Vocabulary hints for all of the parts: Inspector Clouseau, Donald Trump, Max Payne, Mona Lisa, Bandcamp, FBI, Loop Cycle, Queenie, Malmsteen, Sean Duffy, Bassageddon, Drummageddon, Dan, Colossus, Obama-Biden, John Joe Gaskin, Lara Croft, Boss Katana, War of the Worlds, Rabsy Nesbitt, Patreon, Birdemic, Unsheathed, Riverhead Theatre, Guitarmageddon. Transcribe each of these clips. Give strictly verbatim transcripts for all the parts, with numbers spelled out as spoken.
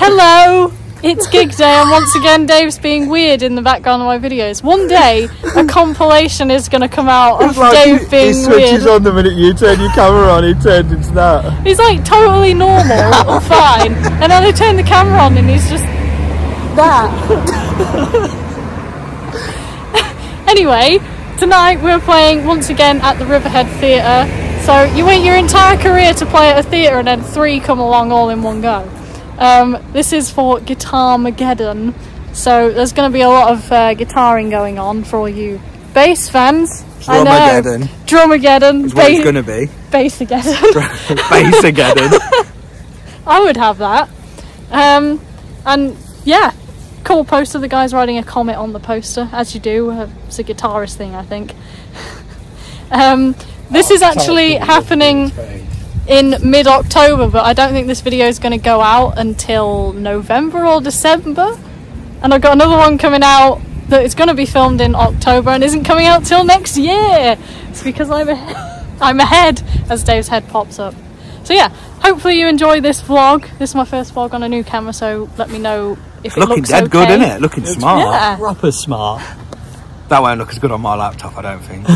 Hello, it's gig day, and once again Dave's being weird in the background of my videos. One day a compilation is going to come out of like Dave he, being weird. He switches weird. on the minute you turn your camera on, he turns into that. He's like totally normal or fine, and then I turn the camera on and he's just that. Anyway, tonight we're playing once again at the Riverhead Theatre. So you wait your entire career to play at a theatre and then three come along all in one go. Um, this is for Guitarmageddon, so there's going to be a lot of uh, guitaring going on for all you bass fans. Drummageddon. Drummageddon. Is what it's going to be. Bassageddon. Bassageddon. I would have that. Um, and yeah, cool poster. The guy's writing a comment on the poster, as you do. Uh, it's a guitarist thing, I think. um, this oh, is actually happening in mid-October, but I don't think this video is going to go out until November or December, and I've got another one coming out that is going to be filmed in October and isn't coming out till next year. It's because I'm a I'm ahead, as Dave's head pops up. So yeah, hopefully you enjoy this vlog. This is my first vlog on a new camera, so let me know if it looking looks dead okay. good, isn't it? Looking it's smart, yeah. Proper smart. That won't look as good on my laptop, I don't think.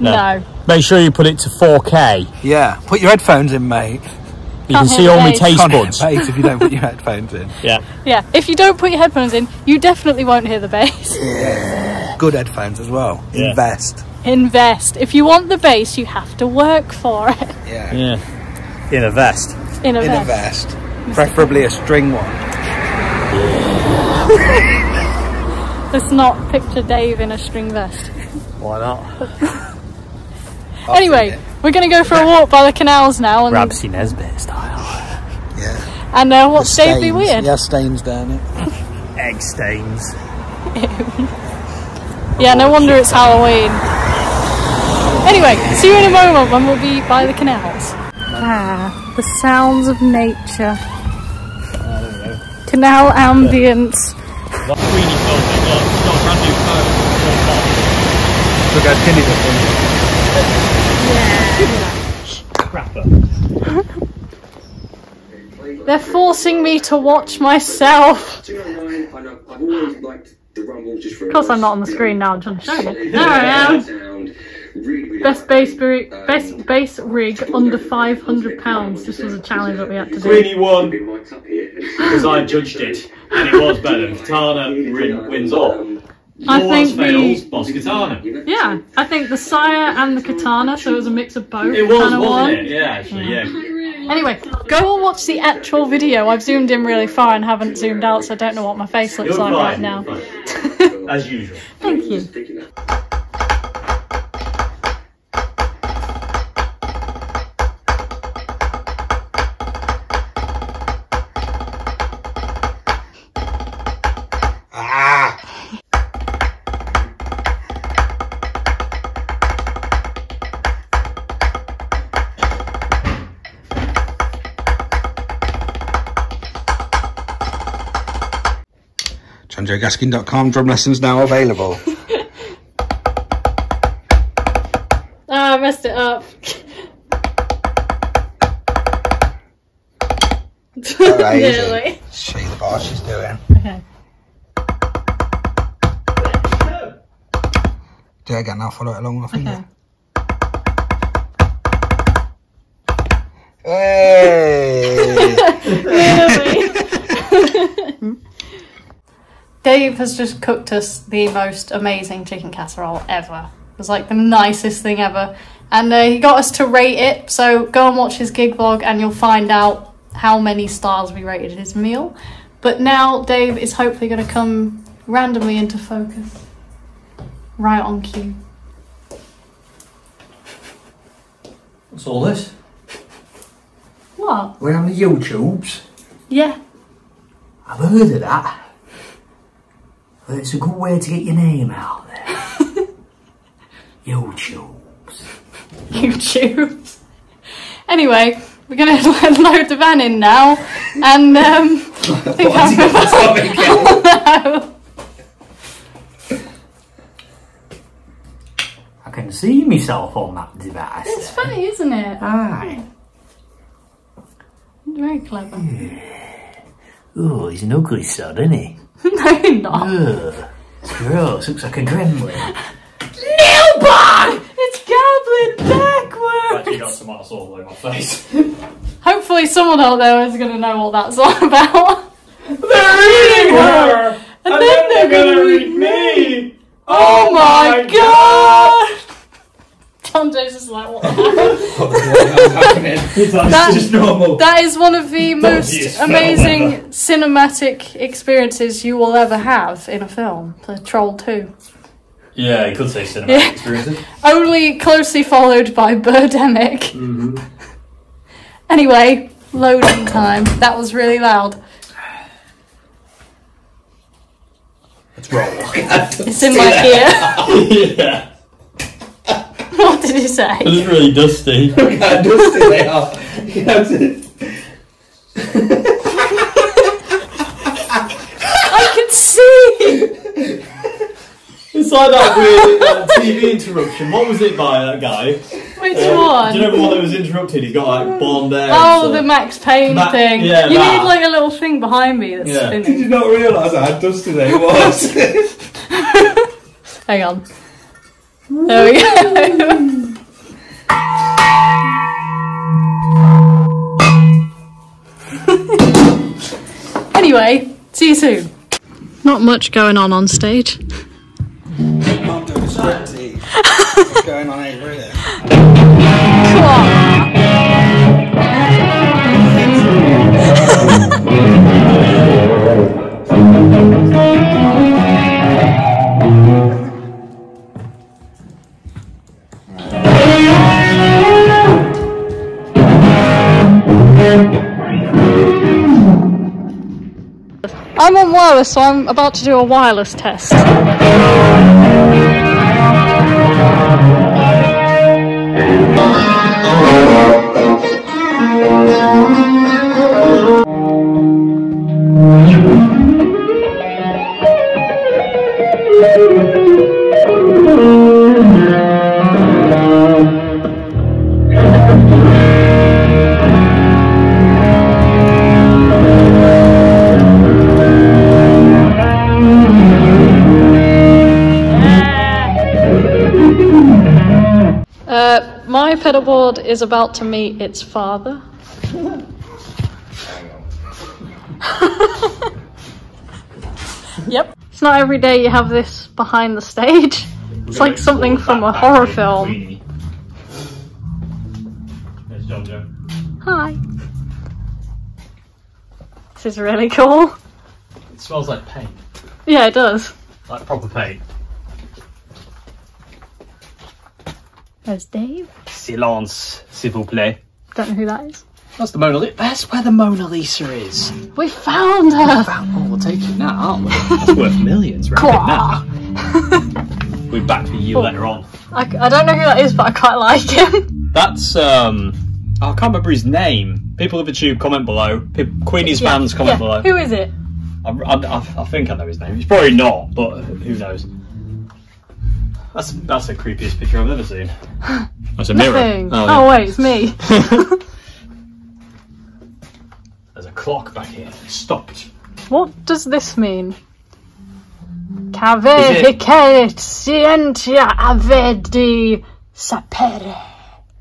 No. no. Make sure you put it to four K. Yeah. Put your headphones in, mate. You Can't can see all my taste buds. If you don't put your headphones in. Yeah. Yeah. If you don't put your headphones in, you definitely won't hear the bass. Yeah. Good headphones as well. Yeah. Invest. Invest. If you want the bass, you have to work for it. Yeah. Yeah. In a vest. In a, in vest. a vest. Preferably a string one. Yeah. Let's not picture Dave in a string vest. Why not? Anyway, we're going to go for a walk by the canals now. And Rabsy Nesbitt style. Yeah. And uh, what's Dave be weird? Yeah, stains down it. Egg stains. Yeah, no wonder it's Halloween. Anyway, see you in a moment when we'll be by the canals. Ah, the sounds of nature. Uh, Canal ambience. Look how skinny this one is. They're forcing me to watch myself. Of course I'm not on the screen now, John. There I am. Best bass, best bass rig under five hundred pounds. This was a challenge that we had to do. Greeny won because I judged it and it was better. Katana wins all. I think the, boss katana. Yeah, I think the Sire and the Katana, so it was a mix of both. It was, wasn't one. it? Yeah, actually, yeah. yeah. Anyway, go and watch the actual video. I've zoomed in really far and haven't zoomed out, so I don't know what my face looks You're like fine. right now. As usual. Thank you. John Joe Gaskin dot com, drum lessons now available. Ah, oh, I messed it up. Nearly. See the bar she's doing. Okay. Do it again now, follow it along with my finger. Okay. Hey! Nearly. Dave has just cooked us the most amazing chicken casserole ever. It was like the nicest thing ever. And uh, he got us to rate it, so go and watch his gig vlog and you'll find out how many stars we rated his meal. But now Dave is hopefully going to come randomly into focus. Right on cue. What's all this? What? We're on the YouTubes? Yeah. I've heard of that. But it's a good way to get your name out there. YouTubes. YouTubes. Anyway, we're going to load the van in now. And um, I think I'm oh, no. I can see myself on that device. It's there. funny, isn't it? Aye. Very clever. Yeah. Ooh, he's an ugly sod, isn't he? No, you're not. Ugh, it's gross. Looks like a gremlin. Nailbog! It's gambling backwards! I've actually got tomatoes all over my face. Hopefully someone out there is going to know what that's all about. They're eating her! And, and then, then they're, they're going to eat me! me. Oh, oh my god! god. John Joe's just like, what? That's just normal. That is one of the most amazing cinematic experiences you will ever have in a film. The Troll two. Yeah, you could say cinematic yeah. experiences. Only closely followed by Birdemic. Mm-hmm. Anyway, loading time. That was really loud. It's wrong. It's in my ear. Yeah. What did you say? It was really dusty. Look how dusty they are. I can see. It's like that weird like, T V interruption. What was it by that guy? Which uh, one? Do you remember one that was interrupted? He got like blonde hair. Oh, so. The Max Payne Ma thing. Yeah, you that. Need like a little thing behind me that's yeah. spinning. Did you not realise how dusty they was? Hang on. There we go. Anyway, see you soon. Not much going on on stage. I'm doing scripty. What's going on over here? Come on. I'm on wireless, so I'm about to do a wireless test. My pedalboard is about to meet its father. Hang on. Yep. It's not every day you have this behind the stage. It's like something from a horror film. There's John Joe. Hi. This is really cool. It smells like paint. Yeah, it does. Like proper paint. There's Dave. Silence, s'il vous plaît. Don't know who that is. That's the Mona Lisa. That's where the Mona Lisa is. We found her. We found her. Oh, we'll take it now, aren't we? That's worth millions, right? Now. We'll be back for you oh. later on. I, I don't know who that is, but I quite like him. That's, um, I can't remember his name. People of the Tube, comment below. People, Queenie's yeah. fans, comment yeah. below. Who is it? I, I, I think I know his name. He's probably not, but who knows. That's, that's the creepiest picture I've ever seen. That's a mirror. Oh, oh yeah. Wait, it's me. There's a clock back here. It's stopped. What does this mean? Cave vicet scientia avedi sapere.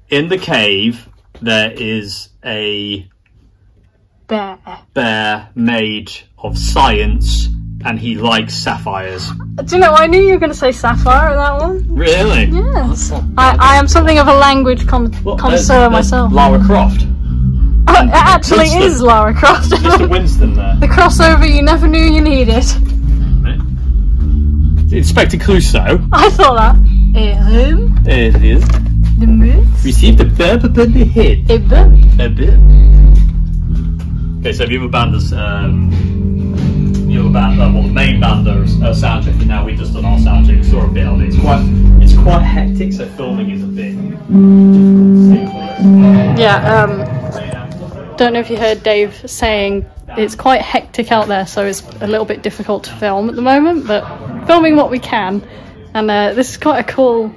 In the cave, there is a bear. Bear made of science. And he likes sapphires. Do you know, I knew you were going to say sapphire at that one. Really? Yes. Oh, I, I am something of a language con well, connoisseur there's, there's myself. Lara Croft. Oh, it actually Winston. Is Lara Croft. Mister Winston there. The crossover you never knew you needed. Inspector Clouseau. I thought that. Et home. Et home. The moose. Received a burp upon the head. A burp. A burp. Okay, so have you ever banned us... Um, the band, well, the main band there's a soundtrack, and now we've just done our soundtrack, so a bit on it. It's quite, it's quite hectic, so filming is a bit difficult. Yeah, um, don't know if you heard Dave saying it's quite hectic out there, so it's a little bit difficult to film at the moment, but filming what we can. And uh, this is quite a cool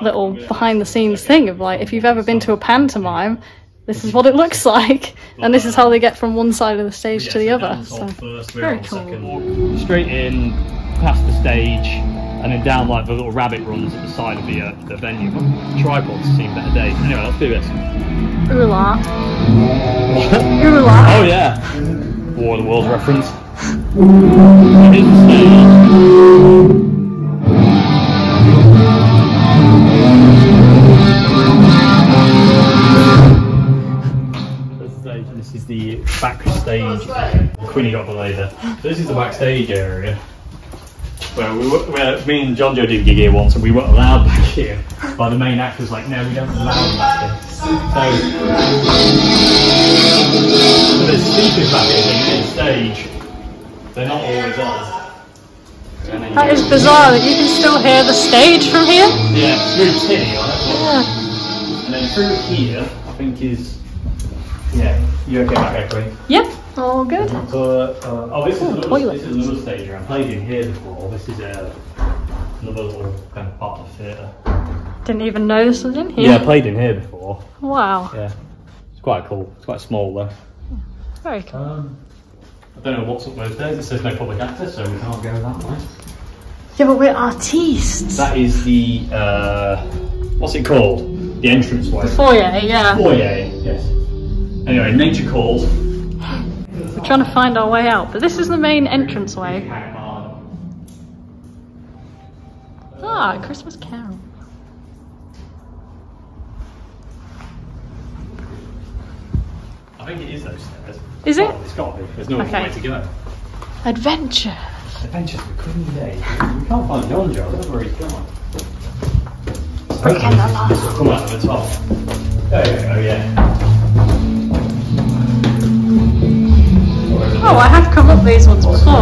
little behind the scenes thing of like, if you've ever been to a pantomime, this is what it looks like, and this is how they get from one side of the stage yes, to the other. So. First, very cool. Second. Straight in, past the stage, and then down like the little rabbit runs at the side of the, uh, the venue. But tripods seem better days. Anyway, let's do this. Ooh la. Ooh la. Oh yeah. War of the Worlds reference. Here's the stage. The backstage, Queenie got the laser. So this is the backstage area where we were, where me and John Joe did a gig here once, and we weren't allowed back here. But the main actor's like, no, we don't allow them back here. So, so there's speakers back here on stage. They're not always on. That is bizarre that you can still hear the stage from here. Yeah, through here. Yeah. And then through here, I think is. Yeah, you okay back there, Queen? Yep, all good. So, uh, oh, this, oh, is another, this is another stage here. I played in here before. This is uh, another little kind of part of the theatre. Didn't even know this was in here. Yeah, I played in here before. Wow. Yeah, it's quite cool. It's quite small though. Yeah. Very cool. Um, I don't know what's up those days. It says no public access, so we can't go that way. Yeah, but we're artistes. That is the, uh, what's it called? The entrance way. The foyer, yeah. Foyer, yes. Anyway, nature calls. We're trying to find our way out, but this is the main entrance way. Ah, Christmas Carol. I think it is those stairs. Is it? Oh, it's got to be. There's no okay. way to go. Adventure. Adventure for Queen's Day. We can't find John Joe. I don't know where he's gone. Come out of the top. Oh, oh yeah. Oh, I have come up these ones before.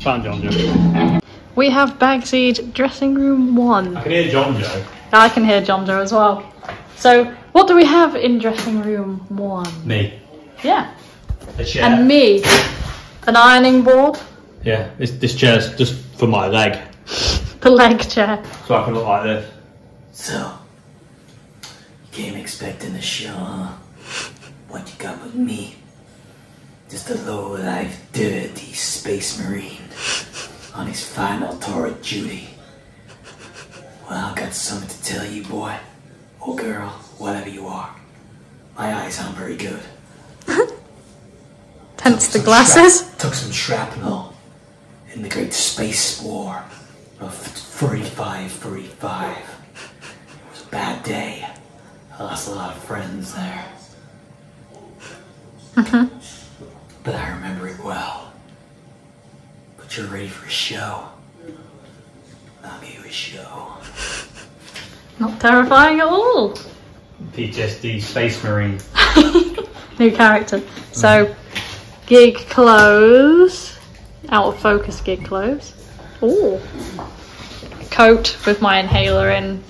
Found John Joe. We have Bagseed dressing room one. I can hear John Joe. I can hear John Joe as well. So, what do we have in dressing room one? Me. Yeah. A chair. And me, an ironing board. Yeah, this, this chair's just for my leg. The leg chair. So I can look like this. So, you came expecting a show. What you got with me? Just a low-life, dirty space marine on his final tour of duty. Well, I got something to tell you, boy, or girl, whatever you are. My eyes aren't very good. Hence the glasses. Took some shrapnel in the great space war of forty-five forty-five. It was a bad day. I lost a lot of friends there. Mm-hmm. But I remember it well. But you're ready for a show. I'll give you a show. Not terrifying at all. P T S D Space Marine. New character. So. Mm. Gig clothes, out of focus gig clothes. Ooh. Coat with my inhaler in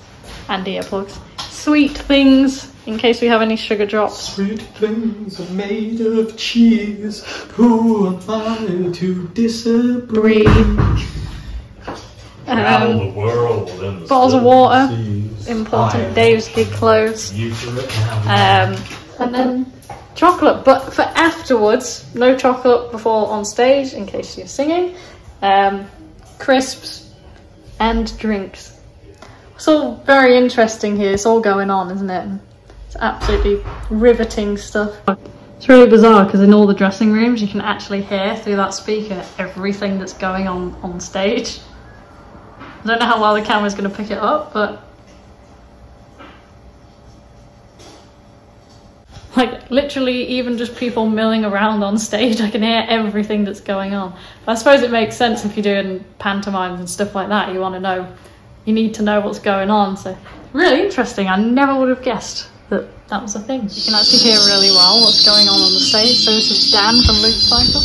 and earplugs. Sweet things, in case we have any sugar drops. Sweet things are made of cheese. Who am I to disagree? Around um, the world. And bottles of water, seas. Important. Dave's gig clothes. Um, and then... chocolate, but for afterwards, no chocolate before on stage in case you're singing. Um, crisps and drinks. It's all very interesting here. It's all going on, isn't it? It's absolutely riveting stuff. It's really bizarre because in all the dressing rooms, you can actually hear through that speaker everything that's going on on stage. I don't know how well the camera's going to pick it up, but. Like, literally, even just people milling around on stage, I can hear everything that's going on. But I suppose it makes sense if you're doing pantomimes and stuff like that. You want to know, you need to know what's going on. So, really interesting. I never would have guessed that that was a thing. You can actually hear really well what's going on on the stage. So this is Dan from Loop Cycle.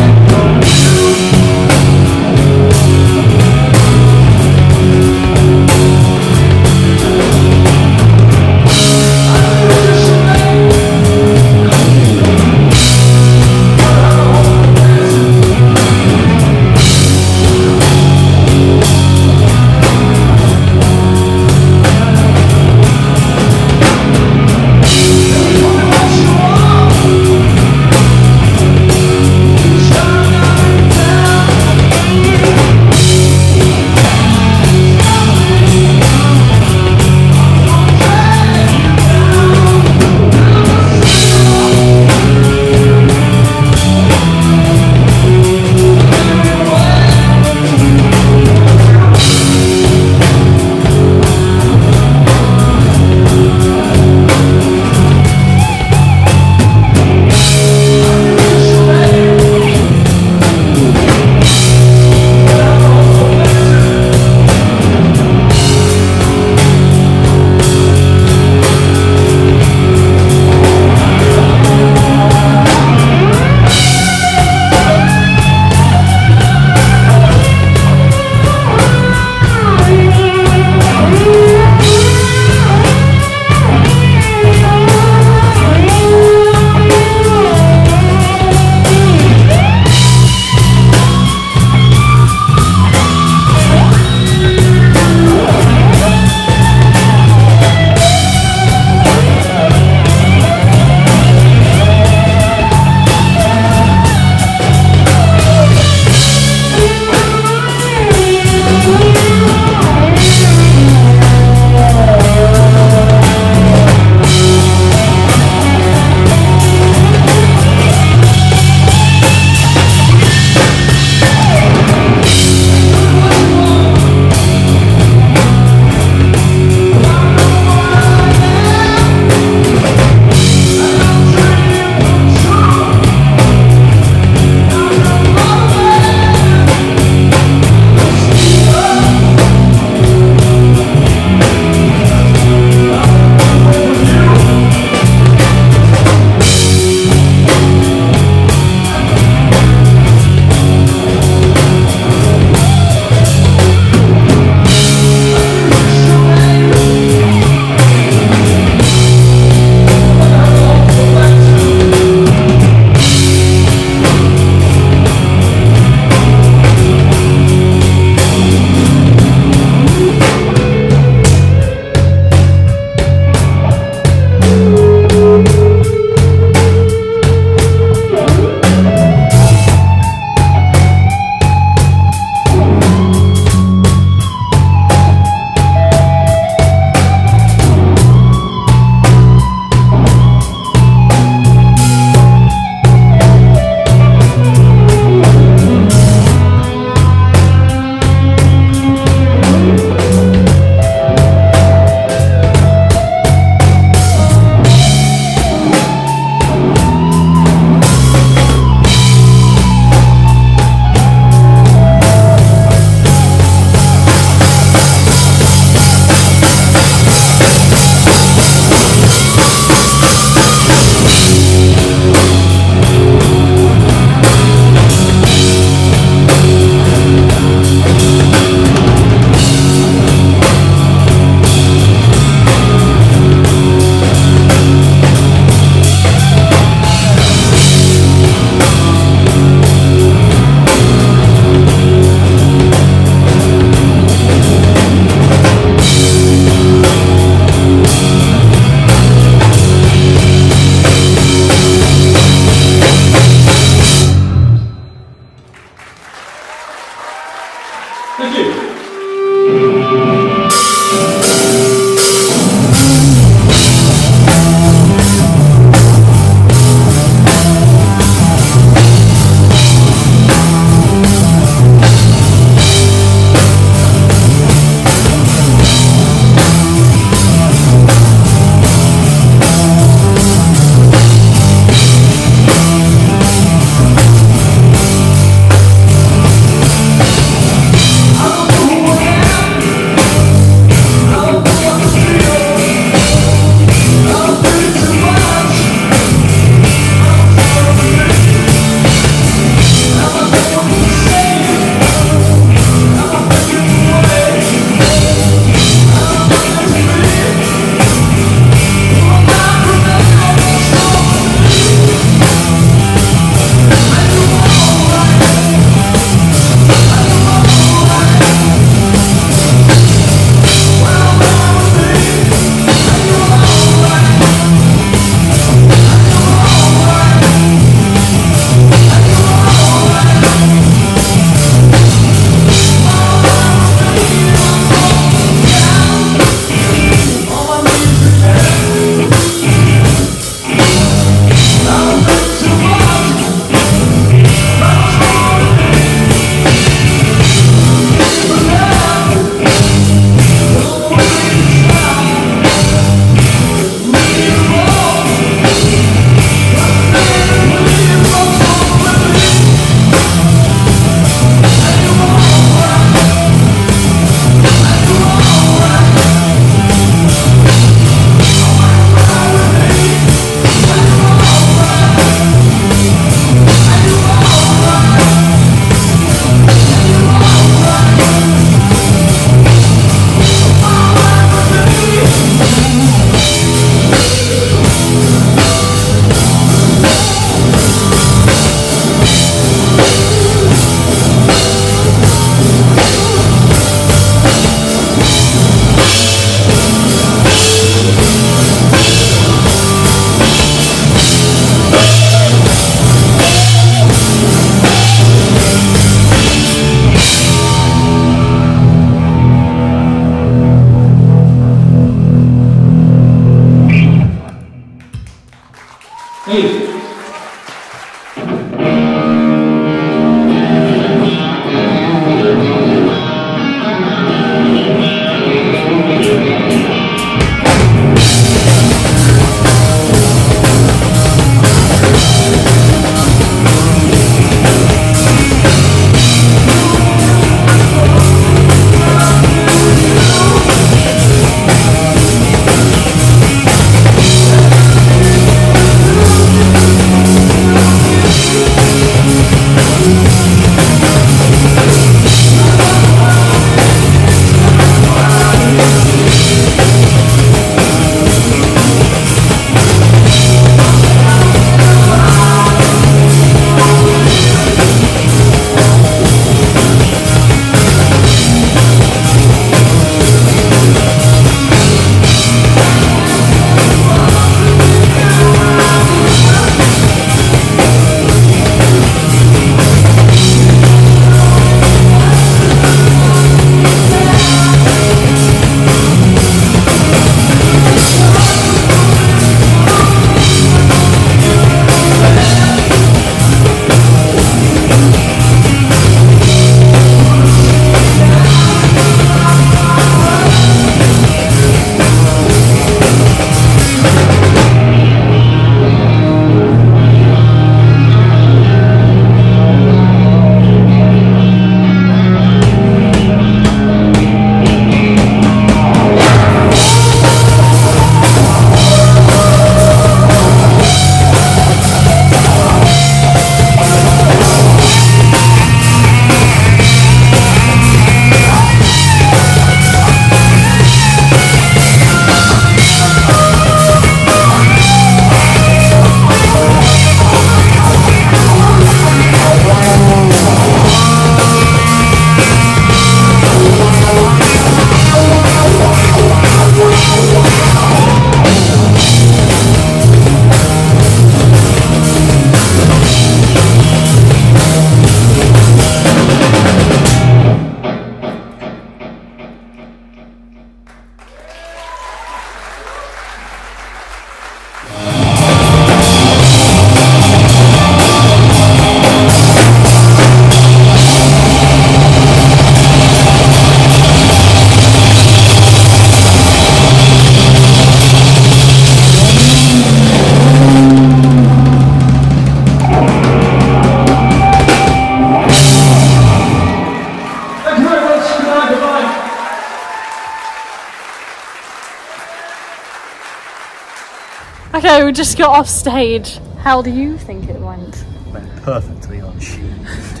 Okay, we just got off stage. How do you think it went? Went perfectly unsheathed.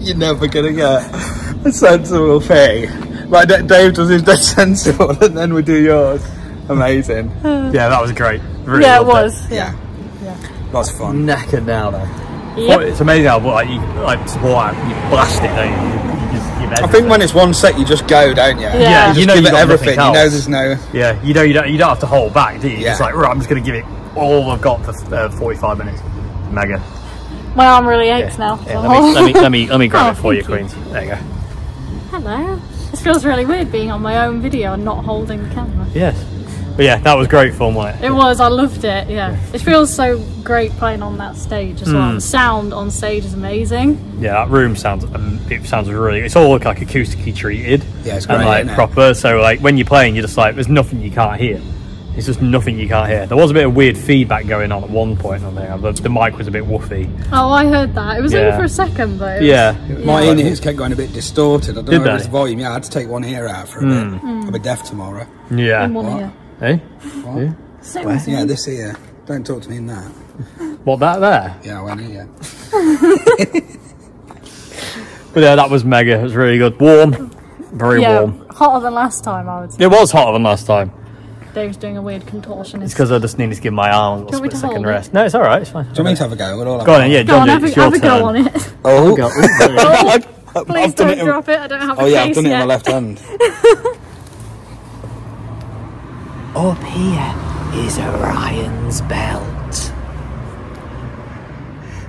You're never gonna get a sensible thing. Like Dave does his dead sensible, and then we do yours. Amazing. Yeah, that was great. Really yeah, it was. It. Yeah. yeah, that's fun. Knackered now though. Yep. It's amazing how like you like support you blast it, don't you? You just, you I think when it's one set, you just go, don't you? Yeah, yeah you, you know give you it everything. You know there's no. Yeah, you know you don't you don't have to hold back, do you? Yeah. It's like right, I'm just gonna give it all I've got for uh, forty-five minutes. Mega. My arm really aches yeah. now. Yeah, let, me, let, me, let me let me grab oh, it for you, you, Queens. There you go. Hello. This feels really weird being on my own video and not holding the camera. Yes. But yeah, that was great fun, wasn't it? It was. I loved it. Yeah. It feels so great playing on that stage as mm. well. The sound on stage is amazing. Yeah, that room sounds. Um, it sounds really. It's all like acoustically treated. Yeah, it's great. And like proper. It? So like when you're playing, you're just like, there's nothing you can't hear. It's just nothing you can't hear. There was a bit of weird feedback going on at one point on there. The, the mic was a bit woofy. Oh, I heard that. It was yeah. only for a second, though. Yeah. yeah. My yeah. in-ears kept going a bit distorted. I don't Did know if it was the volume. Yeah, I had to take one ear out for a mm. bit. Mm. I'll be deaf tomorrow. Yeah. In one what? ear. Hey? What? Yeah. So well, yeah, this ear. Don't talk to me in that. What, that there? Yeah, one ear. But yeah, that was mega. It was really good. Warm. Very yeah, warm. Hotter than last time, I would say. It was hotter than last time. Dave's doing a weird contortion. It's because I just need to give my arm a little second rest. It? No, it's all right. It's fine. Do you want me to have a go? We're all go on, yeah, John, have, have a go on it. Oh, oh I've, please I've don't it drop it. I don't have. Oh a yeah, case I've done yet. It in my left hand. Up here is Orion's belt.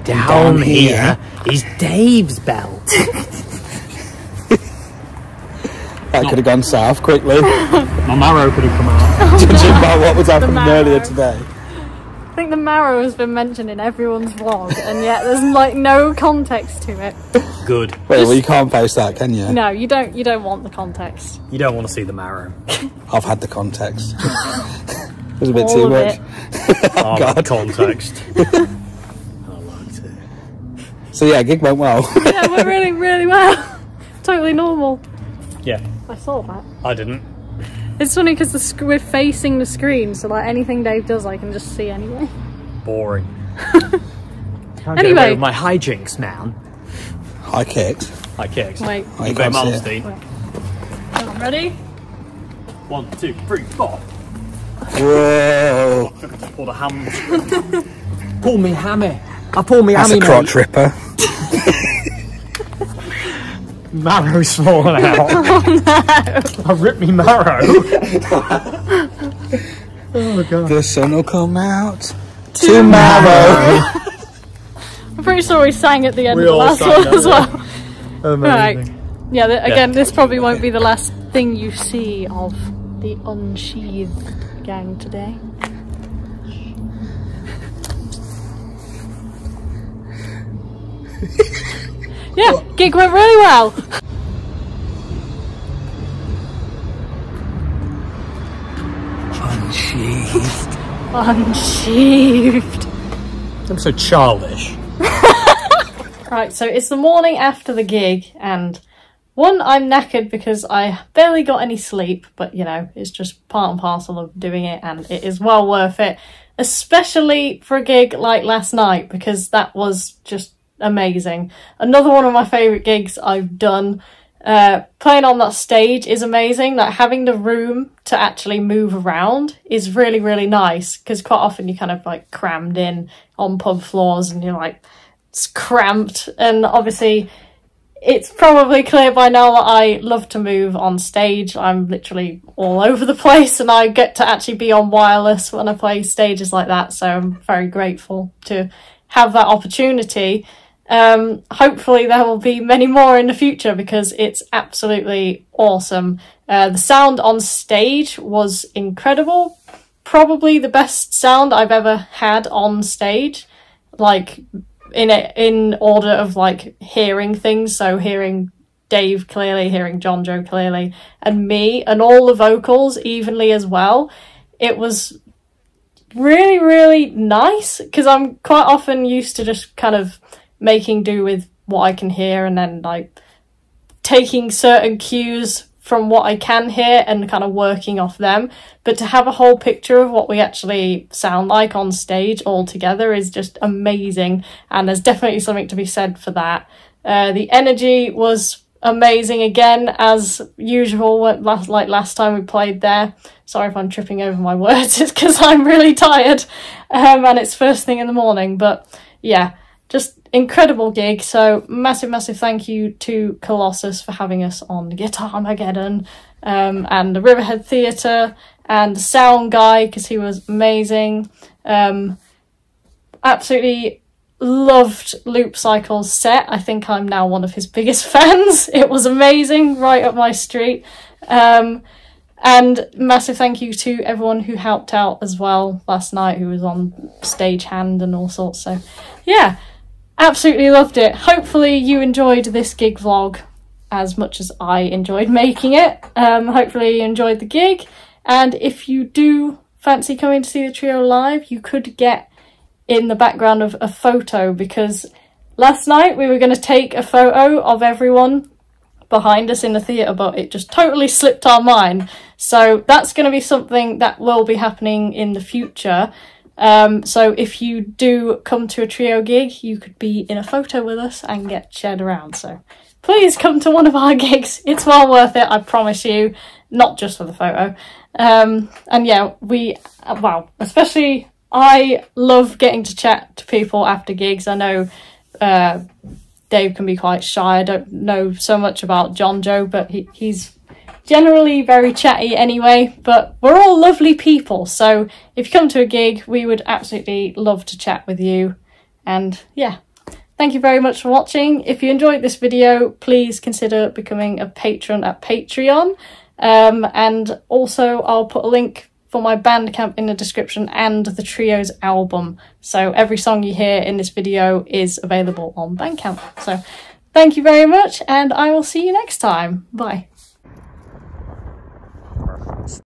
Down, Down here. here is Dave's belt. That could have gone south quickly. My marrow could have come out. Judging by what was happening earlier today. I think the marrow has been mentioned in everyone's vlog, and yet there's like no context to it. Good. Wait, well you can't post that, can you? No, you don't. You don't want the context. You don't want to see the marrow. I've had the context. It was a bit All too much. Oh, I've got context. I liked it. So yeah, gig went well. Yeah, it went really, really well. Totally normal. Yeah. I saw that. I didn't. It's funny because we're facing the screen, so like anything Dave does, I can just see anyway. Boring. Can't anyway, get away with my hijinks, man. High kicks. High kicks. Wait. I go Malmsteen. I'm ready. One, two, three, four. Whoa! I pulled a ham. Pull me hammy. I pull me hammy. That's a crotch ripper. Marrow's fallen out. Oh no! I ripped me marrow. Oh my god. The sun will come out tomorrow. I'm pretty sure we sang at the end we of the last one as well. Amazing. Right. Yeah, th again, yeah. this probably won't be the last thing you see of the Unsheathed gang today. Yeah, what? Gig went really well. Unsheathed. Unsheathed. I'm so childish. Right, so it's the morning after the gig, and one, I'm knackered because I barely got any sleep, but you know, it's just part and parcel of doing it, and it is well worth it, especially for a gig like last night, because that was just amazing. Another one of my favorite gigs I've done. Uh playing on that stage is amazing. Like having the room to actually move around is really, really nice, because quite often you're kind of like crammed in on pub floors and you're like, it's cramped, and obviously it's probably clear by now that I love to move on stage. I'm literally all over the place, and I get to actually be on wireless when I play stages like that, so I'm very grateful to have that opportunity. Um, hopefully there will be many more in the future, because it's absolutely awesome. Uh, the sound on stage was incredible. Probably the best sound I've ever had on stage, like in a, in order of like hearing things. So hearing Dave clearly, hearing John Joe clearly, and me, and all the vocals evenly as well. It was really, really nice, because I'm quite often used to just kind of making do with what I can hear, and then like taking certain cues from what I can hear and kind of working off them. But to have a whole picture of what we actually sound like on stage all together is just amazing. And there's definitely something to be said for that. Uh, the energy was amazing again, as usual, like last time we played there. Sorry if I'm tripping over my words, it's because I'm really tired um, and it's first thing in the morning. But yeah, just incredible gig. So massive, massive thank you to Colossus for having us on Guitarmageddon, um, and the Riverhead Theatre, and the sound guy, because he was amazing. Um, absolutely loved Loop Cycle's set. I think I'm now one of his biggest fans. It was amazing, right up my street. Um, and massive thank you to everyone who helped out as well last night, who was on stagehand and all sorts. So yeah, absolutely loved it. Hopefully you enjoyed this gig vlog as much as I enjoyed making it. Um, hopefully you enjoyed the gig, and if you do fancy coming to see the trio live, you could get in the background of a photo, because last night we were going to take a photo of everyone behind us in the theatre, but it just totally slipped our mind. So that's going to be something that will be happening in the future. Um, so if you do come to a trio gig, you could be in a photo with us and get shared around. So please come to one of our gigs. It's well worth it, I promise you, not just for the photo. Um, and yeah, we, wow, well, especially I love getting to chat to people after gigs. I know uh, Dave can be quite shy. I don't know so much about John Joe, but he, he's generally very chatty anyway. But we're all lovely people, so if you come to a gig, we would absolutely love to chat with you. And yeah, thank you very much for watching. If you enjoyed this video, please consider becoming a patron at Patreon. Um, and also I'll put a link for my Bandcamp in the description, and the trio's album. So every song you hear in this video is available on Bandcamp. So thank you very much, and I will see you next time. Bye.